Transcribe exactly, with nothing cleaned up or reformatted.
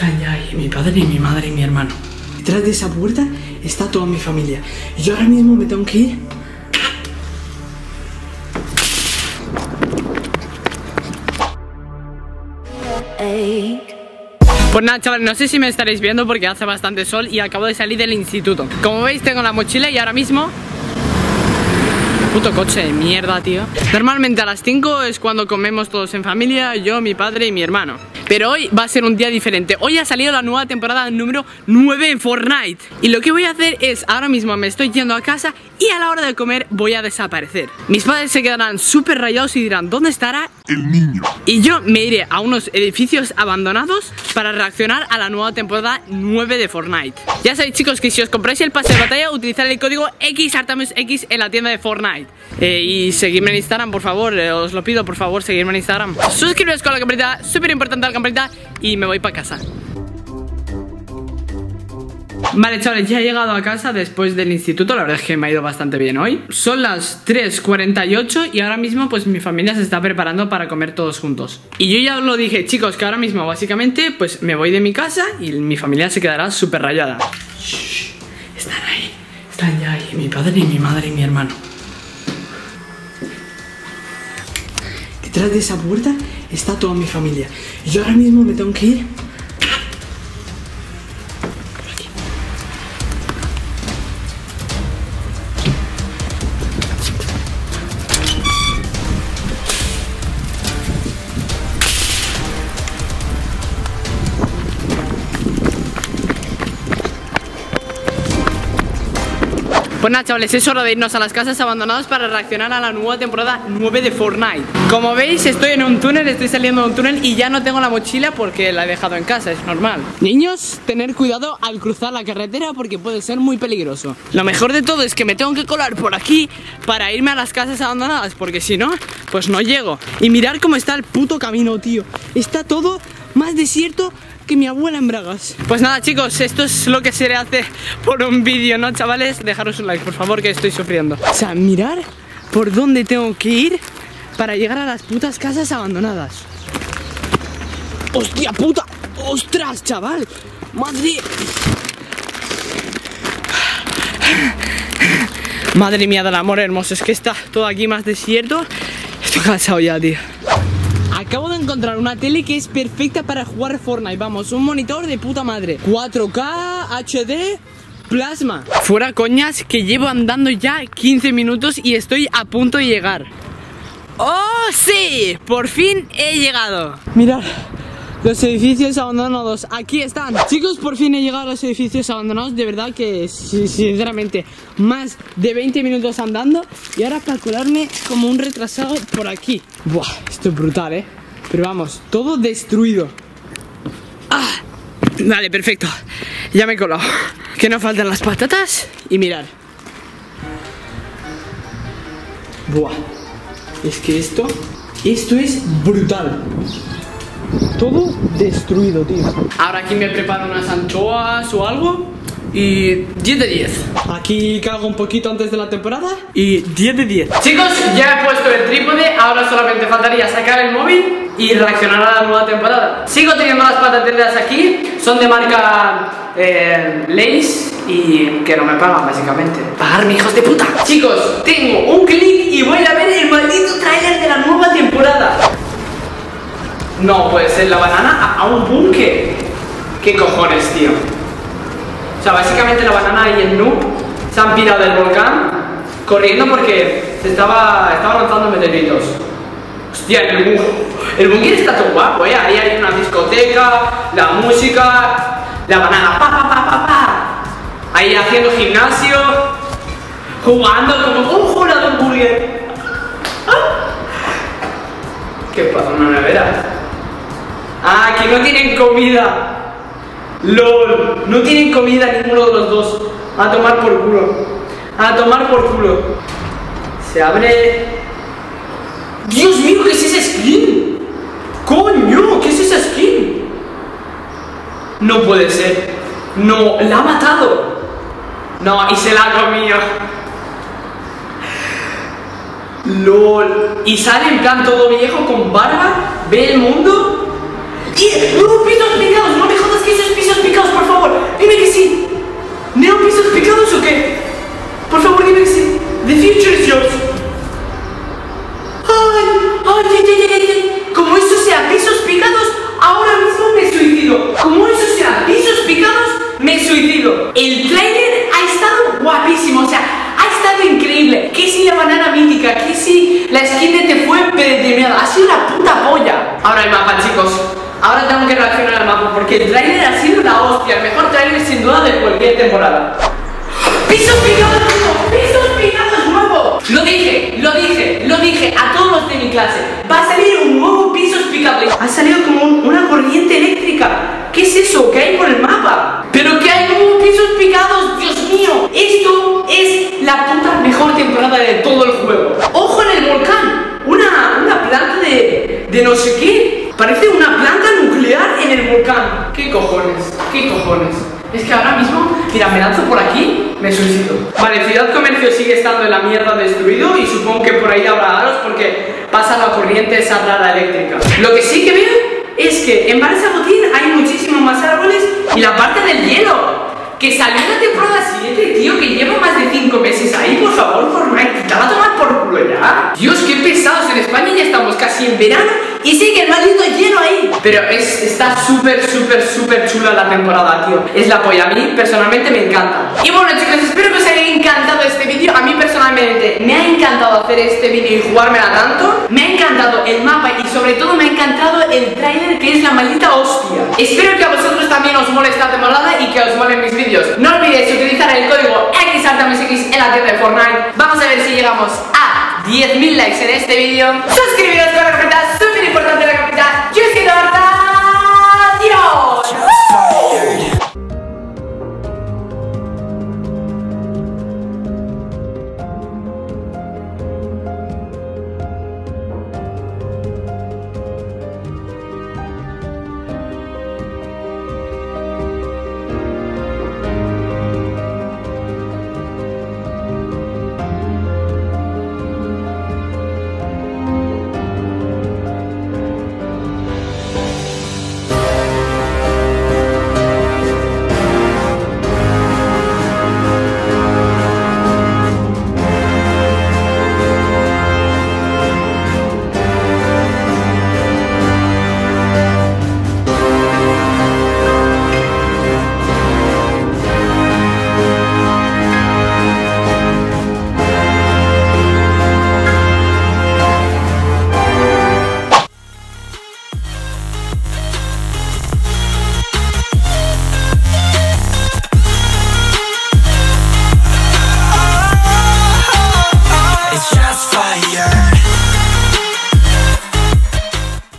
están ya ahí mi padre y mi madre y mi hermano. Detrás de esa puerta está toda mi familia. Y yo ahora mismo me tengo que ir. Pues nada, chavales, no sé si me estaréis viendo porque hace bastante sol y acabo de salir del instituto. Como veis, tengo la mochila y ahora mismo... Puto coche de mierda, tío. Normalmente a las cinco es cuando comemos todos en familia, yo, mi padre y mi hermano. Pero hoy va a ser un día diferente. Hoy ha salido la nueva temporada número nueve en Fortnite. Y lo que voy a hacer es, ahora mismo me estoy yendo a casa y a la hora de comer voy a desaparecer. Mis padres se quedarán súper rayados y dirán, ¿dónde estará el niño? Y yo me iré a unos edificios abandonados para reaccionar a la nueva temporada nueve de Fortnite. Ya sabéis, chicos, que si os compráis el pase de batalla, utilizad el código X A R T A M I O S X en la tienda de Fortnite. Eh, y seguidme en Instagram, por favor, eh, os lo pido, por favor, seguidme en Instagram. Suscribiros con la campanita, súper importante la campanita, y me voy para casa. Vale, chavales, ya he llegado a casa después del instituto. La verdad es que me ha ido bastante bien hoy. Son las tres cuarenta y ocho y ahora mismo pues mi familia se está preparando para comer todos juntos. Y yo ya os lo dije, chicos, que ahora mismo básicamente pues me voy de mi casa y mi familia se quedará súper rayada. Shh, están ahí, están ya ahí, mi padre y mi madre y mi hermano. Detrás de esa puerta está toda mi familia. Y yo ahora mismo me tengo que ir. Pues nada, chavales, es hora de irnos a las casas abandonadas para reaccionar a la nueva temporada nueve de Fortnite. Como veis, estoy en un túnel, estoy saliendo de un túnel y ya no tengo la mochila porque la he dejado en casa, es normal. Niños, tener cuidado al cruzar la carretera porque puede ser muy peligroso. Lo mejor de todo es que me tengo que colar por aquí para irme a las casas abandonadas porque si no, pues no llego. Y mirar cómo está el puto camino, tío. Está todo más desierto que mi abuela en bragas. Pues nada, chicos, esto es lo que se le hace por un vídeo, ¿no, chavales? Dejaros un like, por favor, que estoy sufriendo. O sea, mirar por dónde tengo que ir para llegar a las putas casas abandonadas. ¡Hostia puta! ¡Ostras, chaval! ¡Madre! Madre mía del amor hermoso, es que está todo aquí más desierto. Estoy cansado ya, tío. Acabo de encontrar una tele que es perfecta para jugar Fortnite, vamos, un monitor de puta madre, cuatro K, H D, plasma. Fuera coñas, que llevo andando ya quince minutos y estoy a punto de llegar. ¡Oh, sí! Por fin he llegado. Mirad, los edificios abandonados, aquí están. Chicos, por fin he llegado a los edificios abandonados, de verdad que, sinceramente, más de veinte minutos andando. Y ahora para colarme como un retrasado por aquí. Buah, esto es brutal, ¿eh? Pero vamos, todo destruido. ¡Ah! Vale, perfecto, ya me he colado. Que no faltan las patatas y mirar. Buah, es que esto, esto es brutal. Todo destruido, tío. Ahora aquí me preparo unas anchoas o algo. Y diez de diez. Aquí cago un poquito antes de la temporada. Y diez de diez. Chicos, ya he puesto el trípode. Ahora solamente faltaría sacar el móvil y reaccionar a la nueva temporada. Sigo teniendo las patateras aquí. Son de marca eh, Lays. Y que no me pagan, básicamente. Pagarme, hijos de puta. Chicos, tengo un clic y voy a ver el maldito trailer de la nueva temporada. No puede ser, la banana a un búnker. ¿Qué cojones, tío? O sea, básicamente la banana y el noob se han pirado del volcán corriendo porque se estaba, estaba lanzando meteoritos. Hostia, el búnker, el búnker está todo guapo, eh. Ahí hay una discoteca, la música, la banana, pa, pa, pa, pa, pa. Ahí haciendo gimnasio, jugando como un jurado hamburguer. ¿Qué pasa en una nevera? Ah, que no tienen comida. LOL, no tienen comida ninguno de los dos. A tomar por culo. A tomar por culo. Se abre. Dios mío, ¿qué es esa skin? Coño, ¿qué es esa skin? No puede ser. No, la ha matado. No, y se la ha comido. LOL. Y sale en plan todo viejo con barba. Ve el mundo. Y... ¡No, pitos, pitos! ¡No me jodas que Ahora tengo que reaccionar al mapa porque el trailer ha sido la hostia, el mejor trailer sin duda de cualquier temporada. ¡Pisos pingados nuevos! ¡Pisos pingados nuevos! Lo dije, lo dije, lo dije a todos los de mi clase. Va a salir un nuevo pisos picables. Ha salido como un, una corriente eléctrica. ¿Qué es eso? ¿Qué hay por el mapa? Pero que hay nuevos pisos picados, Dios mío. Esto es la puta mejor temporada de todo el juego. ¡Ojo en el volcán! Una, una planta de, de no sé qué. Parece una planta nuclear en el volcán. ¿Qué cojones? ¿Qué cojones? Es que ahora mismo, mira, me lanzo por aquí, me suicido. Vale, Ciudad Comercio sigue estando en la mierda destruido y supongo que por ahí habrá aros porque pasa la corriente esa rara eléctrica. Lo que sí que veo es que en Barça Botín hay muchísimos más árboles y la parte del hielo, que salió en la temporada siete, tío, que lleva más de cinco meses ahí, por favor, Fortnite, te va a tomar por culo ya. Dios, qué pesados, en España ya estamos casi en verano y sigue el maldito hielo ahí. Pero es, está súper, súper, súper chula la temporada, tío. Es la polla, a mí personalmente me encanta. Y bueno, chicos, espero que os haya encantado este vídeo. A mí personalmente me ha encantado hacer este vídeo y jugármela tanto. Me ha encantado el mapa y sobre todo me ha encantado el trailer, que es la maldita hostia. Espero que a vosotros también os mole esta temporada y que os molen mis vídeos. No olvidéis utilizar el código XARTAMIOSX en la tienda de Fortnite. Vamos a ver si llegamos a diez mil likes en este vídeo. Suscribiros con las cuentas, súper importante la capita. Yo soy Xartamiosx. ¡Adiós! It's just fire.